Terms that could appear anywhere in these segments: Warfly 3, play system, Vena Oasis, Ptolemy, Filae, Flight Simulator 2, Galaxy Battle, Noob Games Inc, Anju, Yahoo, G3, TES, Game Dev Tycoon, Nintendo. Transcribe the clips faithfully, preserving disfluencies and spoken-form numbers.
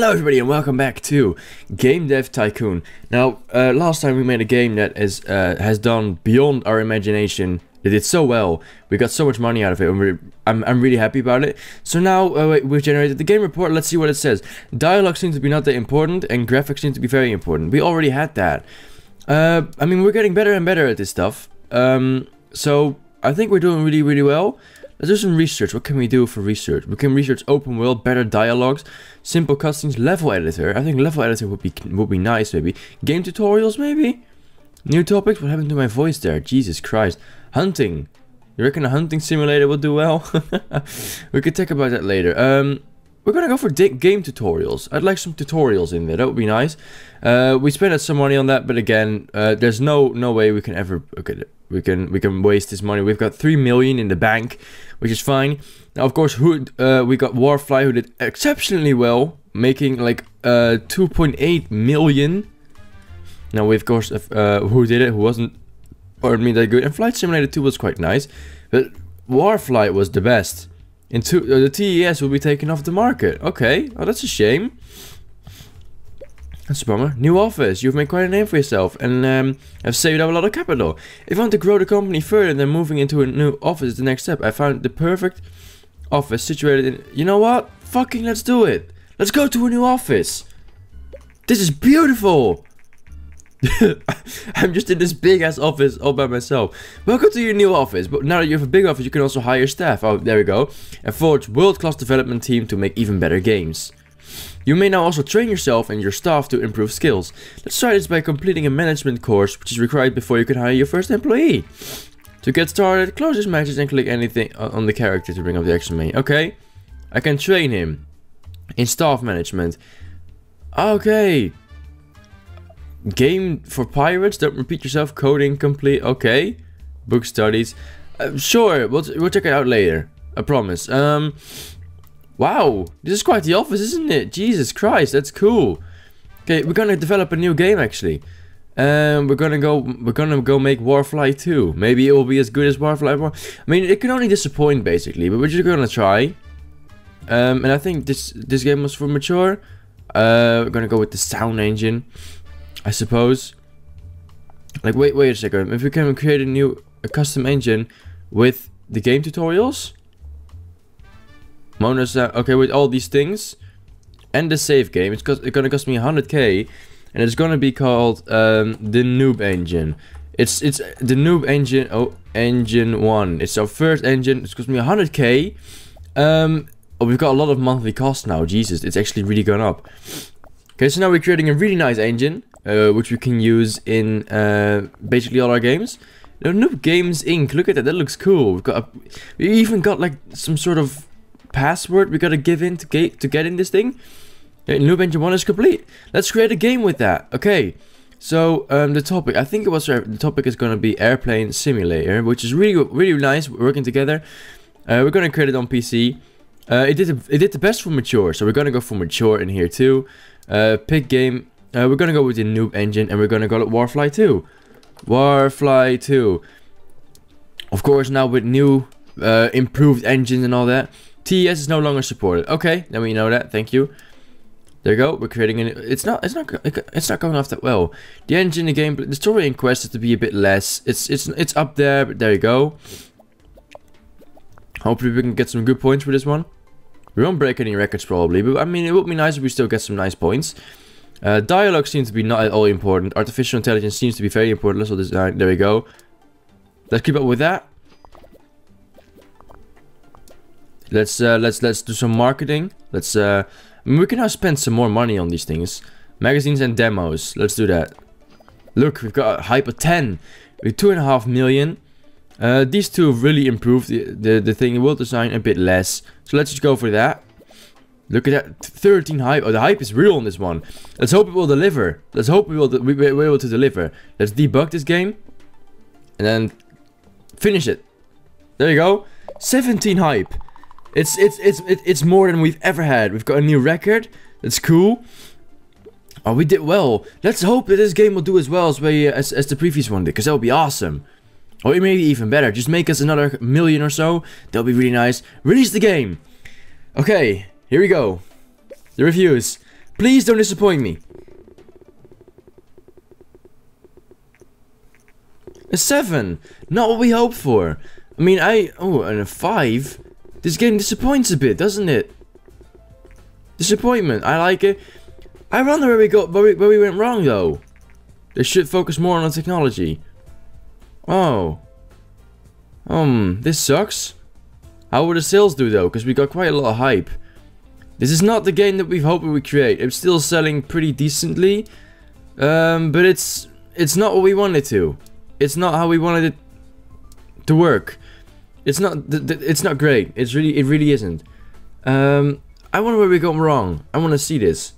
Hello everybody and welcome back to Game Dev Tycoon. Now, uh, last time we made a game that is, uh, has done beyond our imagination. It did so well. We got so much money out of it, and we're, I'm, I'm really happy about it. So now uh, wait, we've generated the game report. Let's see what it says. Dialogue seems to be not that important, and graphics seem to be very important. We already had that. Uh, I mean, we're getting better and better at this stuff. Um, so I think we're doing really, really well. Let's do some research. What can we do for research? We can research open world, better dialogues, simple cutscenes, level editor. I think level editor would be would be nice, maybe. Game tutorials, maybe? New topics? What happened to my voice there? Jesus Christ. Hunting. You reckon a hunting simulator will do well? We could talk about that later. Um, we're gonna go for game tutorials. I'd like some tutorials in there. That would be nice. Uh, we spent some money on that, but again, uh, there's no no way we can ever... Okay, we can we can waste this money. We've got three million in the bank, which is fine. Now, of course, who uh, we got Warfly, who did exceptionally well, making like uh, two point eight million. Now, we of course, uh, who did it? Who wasn't? Pardon me, that good. And Flight Simulator two was quite nice, but Warfly was the best. And two, uh, the T E S will be taken off the market. Okay, oh, that's a shame. That's a bummer. New office. You've made quite a name for yourself and um, have saved up a lot of capital. If you want to grow the company further, then moving into a new office is the next step. I found the perfect office situated in... You know what? Fucking let's do it. Let's go to a new office. This is beautiful. I'm just in this big ass office all by myself. Welcome to your new office. But now that you have a big office, you can also hire staff. Oh, there we go. And forge world-class development team to make even better games. You may now also train yourself and your staff to improve skills. Let's try this by completing a management course, which is required before you can hire your first employee. To get started, close this message and click anything on the character to bring up the action menu. Okay, I can train him in staff management. Okay. Game for pirates. Don't repeat yourself. Coding complete. Okay. Book studies. Uh, sure, we'll we'll check it out later. I promise. Um. Wow, this is quite the office, isn't it? Jesus Christ, that's cool. Okay, we're gonna develop a new game actually. Um, we're gonna go, we're gonna go make Warfly two. Maybe it will be as good as Warfly one. I mean, it can only disappoint basically, but we're just gonna try. Um, and I think this this game was for mature. Uh, we're gonna go with the sound engine, I suppose. Like, wait, wait a second. If we can create a new a custom engine with the game tutorials. Mono sound, okay, with all these things and the save game, it's, it's gonna cost me one hundred K, and it's gonna be called um, the Noob Engine. It's it's the Noob Engine. Oh, Engine One. It's our first engine. It's cost me one hundred K. Um, oh, we've got a lot of monthly costs now. Jesus, it's actually really gone up. Okay, so now we're creating a really nice engine, uh, which we can use in uh, basically all our games. Now, Noob Games Incorporated. Look at that. That looks cool. We've got a, we even got like some sort of password we gotta give in to get to get in this thing. Okay, Noob Engine One is complete. Let's create a game with that. Okay, so um, the topic, I think it was uh, the topic is gonna be airplane simulator, which is really really nice. We're working together. Uh, we're gonna create it on P C. Uh, it did it did the best for mature, so we're gonna go for mature in here too. Uh, pick game. Uh, we're gonna go with the Noob Engine, and we're gonna go to Warfly two. Warfly two. Of course, now with new uh, improved engines and all that. T E S is no longer supported. Okay, then we know that. Thank you. There you go. We're creating an. It's not. It's not. It's not going off that well. The engine, the game, the story and quest is to be a bit less. It's. It's. It's up there. But there you go. Hopefully we can get some good points for this one. We won't break any records probably, but I mean it would be nice if we still get some nice points. Uh, dialogue seems to be not at all important. Artificial intelligence seems to be very important. Let's all design. There we go. Let's keep up with that. Let's uh, let's let's do some marketing. Let's uh, I mean, we can now spend some more money on these things, magazines and demos. Let's do that. Look, we've got a hype of ten, with two and a half million. Uh, these two really improved the the, the thing. We'll design a bit less, so let's just go for that. Look at that, thirteen hype. Oh, the hype is real on this one. Let's hope it will deliver. Let's hope we will we we're able to deliver. Let's debug this game, and then finish it. There you go, seventeen hype. It's it's it's it's more than we've ever had. We've got a new record. That's cool. Oh, we did well. Let's hope that this game will do as well as we uh, as as the previous one did, because that would be awesome. Or it may be even better. Just make us another million or so. That'll be really nice. Release the game. Okay, here we go. The reviews. Please don't disappoint me. A seven. Not what we hoped for. I mean, I... Oh, and a five. This game disappoints a bit, doesn't it? Disappointment. I like it. I wonder where we got where we, where we went wrong, though. They should focus more on the technology. Oh. Um, this sucks. How would the sales do, though? Because we got quite a lot of hype. This is not the game that we hoped we would create. It's still selling pretty decently. Um, but it's... It's not what we wanted to. It's not how we wanted it to work. It's not. Th th it's not great. It's really. It really isn't. Um, I wonder where we got wrong. I want to see this.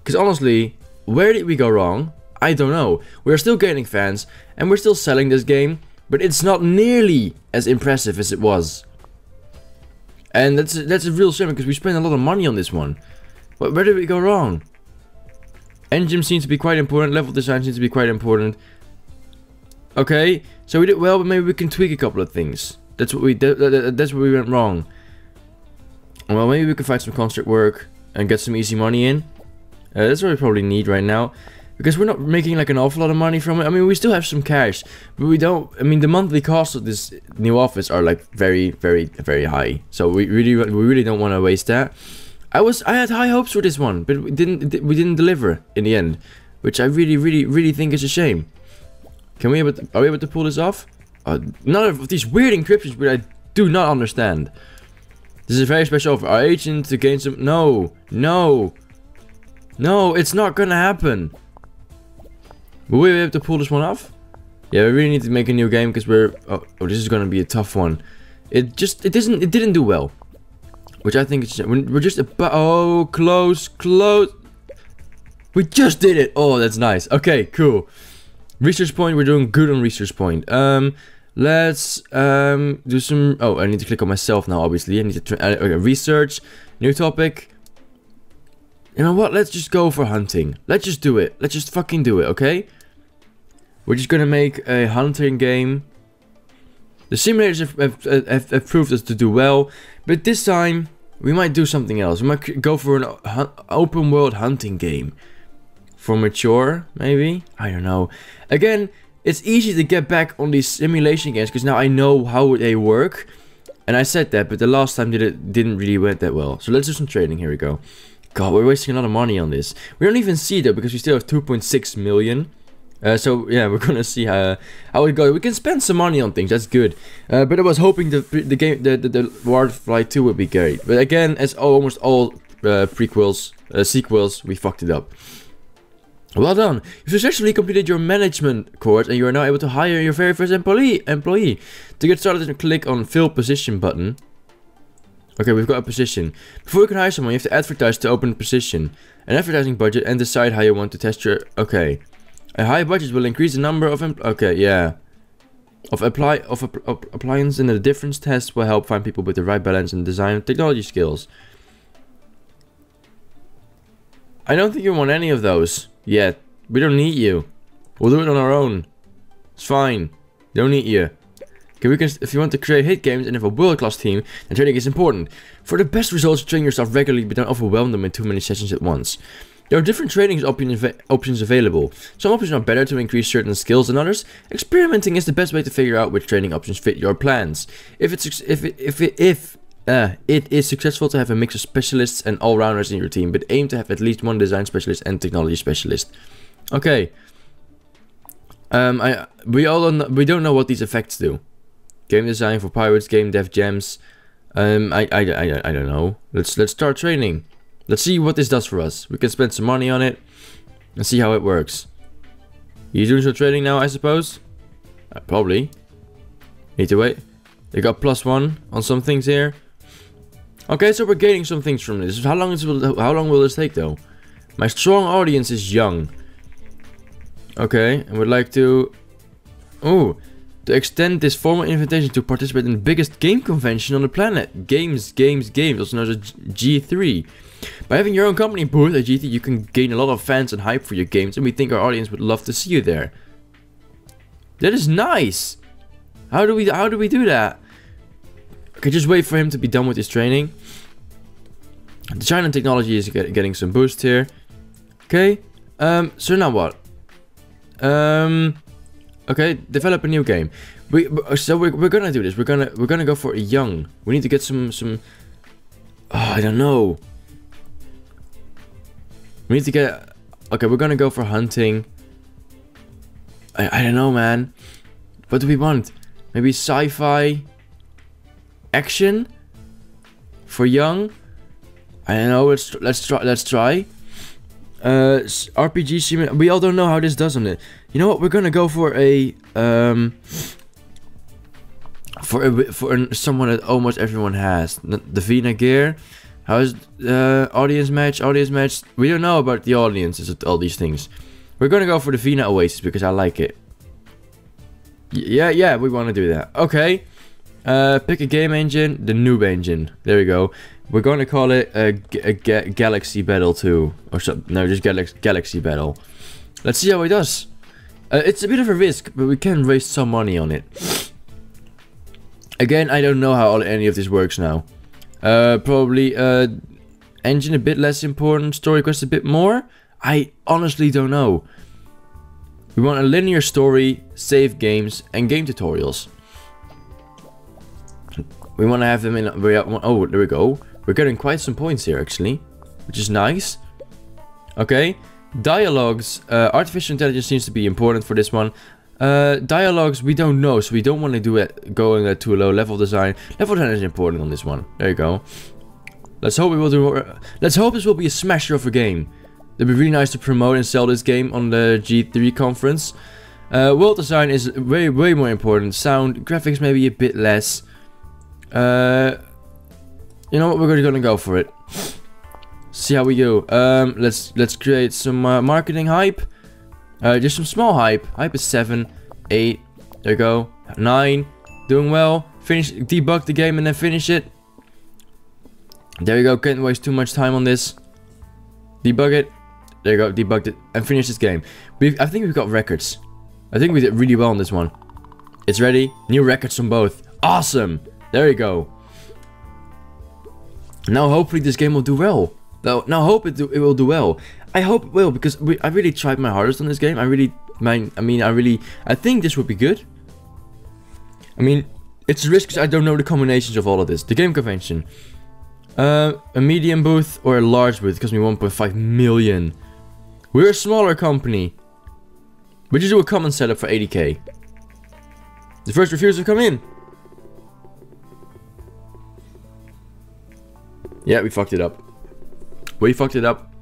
Because honestly, where did we go wrong? I don't know. We're still gaining fans, and we're still selling this game, but it's not nearly as impressive as it was. And that's a, that's a real shame because we spent a lot of money on this one. But where did we go wrong? Engine seems to be quite important. Level design seems to be quite important. Okay, so we did well, but maybe we can tweak a couple of things. That's what we did. That's where we went wrong. Well, maybe we can find some construct work and get some easy money in. Uh, that's what we probably need right now, because we're not making like an awful lot of money from it. I mean, we still have some cash, but we don't. I mean, the monthly costs of this new office are like very, very, very high. So we really, we really don't want to waste that. I was, I had high hopes for this one, but we didn't, we didn't deliver in the end, which I really, really, really think is a shame. Can we able to, are we able to pull this off? Uh, none of these weird encryptions which I do not understand. This is a very special offer. Our agent to gain some... No. No. No, it's not gonna happen. Will we be able to pull this one off? Yeah, we really need to make a new game because we're... Oh, oh, this is gonna be a tough one. It just... It isn't... It didn't do well. Which I think it's... We're just about... Oh, close. Close. We just did it. Oh, that's nice. Okay, cool. Research point, we're doing good on research point. Um, let's um, do some... Oh, I need to click on myself now, obviously. I need to... Uh, okay, research, new topic. You know what? Let's just go for hunting. Let's just do it. Let's just fucking do it, okay? We're just gonna make a hunting game. The simulators have, have, have, have proved us to do well. But this time, we might do something else. We might go for an open-world hunting game. For mature, maybe? I don't know. Again, it's easy to get back on these simulation games because now I know how they work. And I said that, but the last time did it didn't really work that well. So let's do some training. Here we go. God, we're wasting a lot of money on this. We don't even see though because we still have two point six million. Uh, so yeah, we're gonna see how how it goes. We can spend some money on things. That's good. Uh, but I was hoping the the game the the, the Warfly two would be great. But again, as almost all uh, prequels uh, sequels, we fucked it up. Well done! You've successfully completed your management course and you are now able to hire your very first employee. Employee. To get started, click on Fill Position button. Okay, we've got a position. Before you can hire someone, you have to advertise to open a position, an advertising budget, and decide how you want to test your... Okay. A high budget will increase the number of... Em okay, yeah. Of apply of, of, of appliance and the difference test will help find people with the right balance in design and technology skills. I don't think you want any of those. Yeah, we don't need you. We'll do it on our own. It's fine. Don't need you. Okay, we can, if you want to create hit games and have a world-class team, then training is important. For the best results, train yourself regularly, but don't overwhelm them in too many sessions at once. There are different training options available. Some options are better to increase certain skills than others. Experimenting is the best way to figure out which training options fit your plans. If it's if it, if it, if Uh, it is successful to have a mix of specialists and all-rounders in your team, but aim to have at least one design specialist and technology specialist. Okay. Um, I we all don't, we don't know what these effects do. Game design for pirates, game dev gems. Um, I I I I don't know. Let's let's start training. Let's see what this does for us. We can spend some money on it and see how it works. You doing some training now, I suppose? Uh, probably. Need to wait. They got plus one on some things here. Okay, so we're gaining some things from this. How long, is, how long will this take, though? My strong audience is young. Okay, and would like to... Ooh, to extend this formal invitation to participate in the biggest game convention on the planet. Games, games, games, also known as G three. By having your own company booth at G three, you can gain a lot of fans and hype for your games, and we think our audience would love to see you there. That is nice! How do we, how do we do that? Okay, just wait for him to be done with his training. The China technology is get, getting some boost here. Okay, um, so now what? Um, okay, develop a new game. We so we're, we're gonna do this. We're gonna we're gonna go for a young. We need to get some some. Oh, I don't know. We need to get. Okay, we're gonna go for hunting. I I don't know, man. What do we want? Maybe sci-fi. Action. For young. I don't know. Let's let's try. Let's try. Uh, R P G simulator. We all don't know how this does on it. You know what? We're gonna go for a um for a for an, someone that almost everyone has, the Vena gear. How is uh audience match? Audience match. We don't know about the audiences of all these things. We're gonna go for the Vena Oasis because I like it. Y yeah, yeah, we want to do that. Okay. Uh, pick a game engine, the Noob engine. There we go. We're going to call it a, a, a Galaxy Battle two, or something. No, just Galaxy Galaxy Battle. Let's see how it does. Uh, it's a bit of a risk, but we can raise some money on it. Again, I don't know how all, any of this works now. Uh, probably uh, engine a bit less important, story quest a bit more. I honestly don't know. We want a linear story, save games, and game tutorials. We want to have them in. Oh, there we go. We're getting quite some points here, actually, which is nice. Okay, dialogues. Uh, artificial intelligence seems to be important for this one. Uh, dialogues, we don't know, so we don't want to do it going at too low. Level design, level design is important on this one. There you go. Let's hope we will do. More. Let's hope this will be a smasher of a game. It'd be really nice to promote and sell this game on the G three conference. Uh, world design is way, way more important. Sound, graphics, maybe a bit less. Uh, you know what? We're gonna go for it. See how we do. Um, let's let's create some uh, marketing hype. Uh, just some small hype. Hype is seven, eight. There you go. Nine. Doing well. Finish. Debug the game and then finish it. There you go. Can't waste too much time on this. Debug it. There you go. Debugged it and finish this game. We've, I think we've got records. I think we did really well on this one. It's ready. New records on both. Awesome. There you go. Now hopefully this game will do well. Now, now hope it, do, it will do well. I hope it will, because we, I really tried my hardest on this game. I really, man, I mean, I really, I think this would be good. I mean, it's a risk because I don't know the combinations of all of this. The game convention. Uh, a medium booth or a large booth. It cost me one point five million. We're a smaller company. We just do a common setup for eighty K. The first reviews have come in. Yeah, we fucked it up. We fucked it up.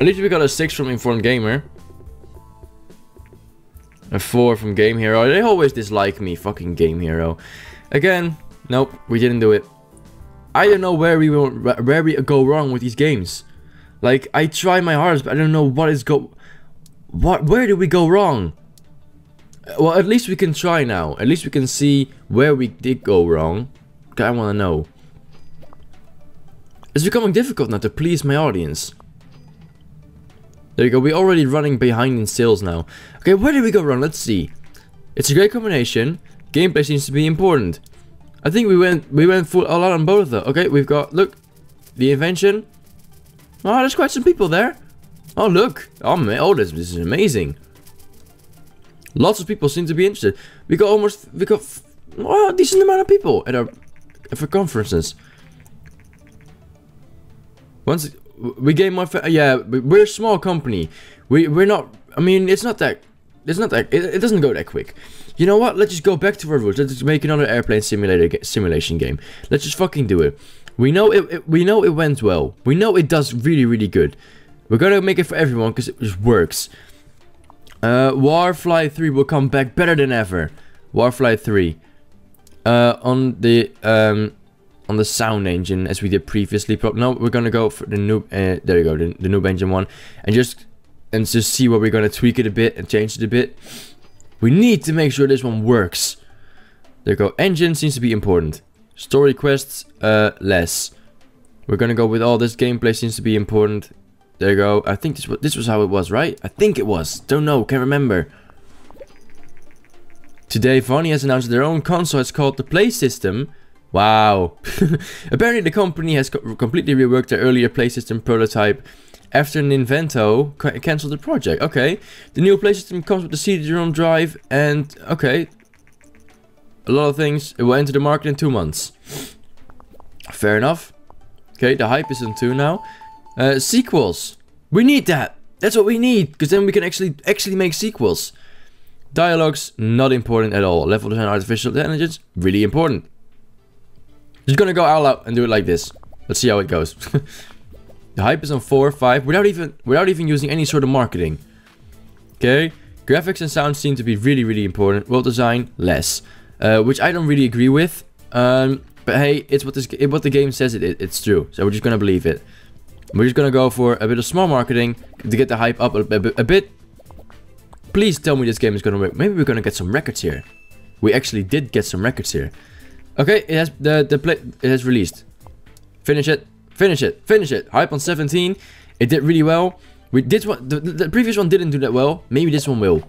At least we got a six from Informed Gamer. A four from Game Hero. They always dislike me, fucking Game Hero. Again, nope, we didn't do it. I don't know where we will, where we go wrong with these games. Like, I try my hardest, but I don't know what is go. What? Where do we go wrong? Well, at least we can try now. At least we can see where we did go wrong. I want to know. It's becoming difficult now to please my audience. There you go, we're already running behind in sales now. Okay, where did we go wrong? Let's see. It's a great combination. Gameplay seems to be important. I think we went we went full a lot on both though. Okay, we've got, look, the invention. Oh, there's quite some people there. Oh, look. Oh, man. Oh, this, this is amazing. Lots of people seem to be interested. We got almost, we got oh, a decent amount of people at our, for conferences. Once we gain more, yeah, we're a small company. We we're not. I mean, it's not that. It's not that. It, it doesn't go that quick. You know what? Let's just go back to our roots. Let's just make another airplane simulator simulation game. Let's just fucking do it. We know it. it we know it went well. We know it does really really good. We're gonna make it for everyone because it just works. Uh, Warfly three will come back better than ever. Warfly three. Uh, on the um. on the sound engine as we did previously. No, we're gonna go for the noob, uh, there you go, the, the noob engine one, and just and just see what we're gonna tweak it a bit and change it a bit. We need to make sure this one works. There you go, engine seems to be important. Story quests, uh, less. We're gonna go with all this, gameplay seems to be important. There you go, I think this was, this was how it was, right? I think it was, don't know, can't remember. Today, Vena has announced their own console, it's called the Play System. Wow. Apparently the company has co completely reworked their earlier play system prototype after Nintendo ca cancelled the project. Okay. The new play system comes with the C D ROM drive and okay. A lot of things. It will enter the market in two months. Fair enough. Okay, the hype is in two now. Uh, sequels. We need that. That's what we need, because then we can actually actually make sequels. Dialogues, not important at all. Level design, artificial intelligence, really important. Just gonna go all out and do it like this. Let's see how it goes. The hype is on four or five without even without even using any sort of marketing. Okay, graphics and sound seem to be really really important. World design less, uh, which I don't really agree with. Um, but hey, it's what this what the game says it, it it's true. So we're just gonna believe it. We're just gonna go for a bit of small marketing to get the hype up a, a, a bit. Please tell me this game is gonna work. Maybe we're gonna get some records here. We actually did get some records here. Okay, it has the the play. It has released. Finish it. Finish it. Finish it. Hype on seventeen. It did really well. We did one. The, the previous one didn't do that well. Maybe this one will.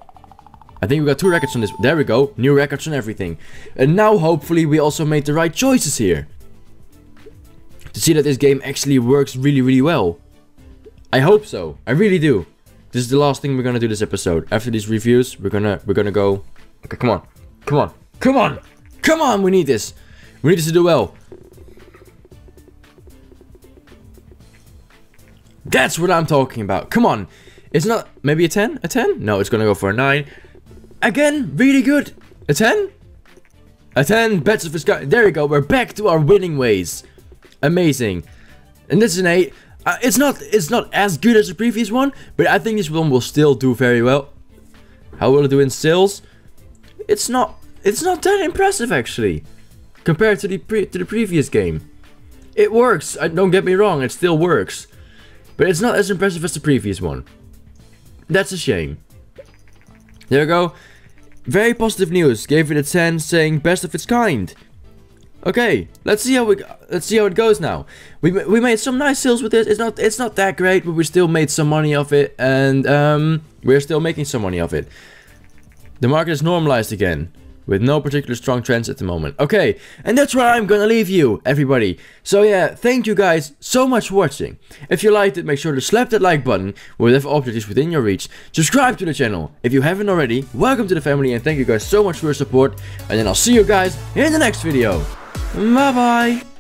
I think we got two records on this. There we go. New records on everything. And now hopefully we also made the right choices here. To see that this game actually works really, really well. I hope so. I really do. This is the last thing we're gonna do this episode. After these reviews, we're gonna we're gonna go. Okay, come on, come on, come on, come on. We need this. We need this to do well. That's what I'm talking about. Come on. It's not maybe a ten, a ten. No, it's gonna go for a nine. Again, really good. A ten, a ten. Bets of the sky. There we go. We're back to our winning ways. Amazing. And this is an eight. Uh, it's not it's not as good as the previous one, but I think this one will still do very well. How will it do in sales? It's not it's not that impressive actually compared to the pre to the previous game. It works. I, don't get me wrong, it still works. But it's not as impressive as the previous one. That's a shame. There we go. Very positive news. Gave it a ten, saying best of its kind. Okay, let's see how we let's see how it goes now. We we made some nice sales with this. It's not it's not that great, but we still made some money off it, and um, we're still making some money off it. The market is normalized again, with no particular strong trends at the moment. Okay, and that's where I'm gonna leave you, everybody. So yeah, thank you guys so much for watching. If you liked it, make sure to slap that like button. Whatever object is within your reach. Subscribe to the channel if you haven't already. Welcome to the family, and thank you guys so much for your support. And then I'll see you guys in the next video. Bye-bye.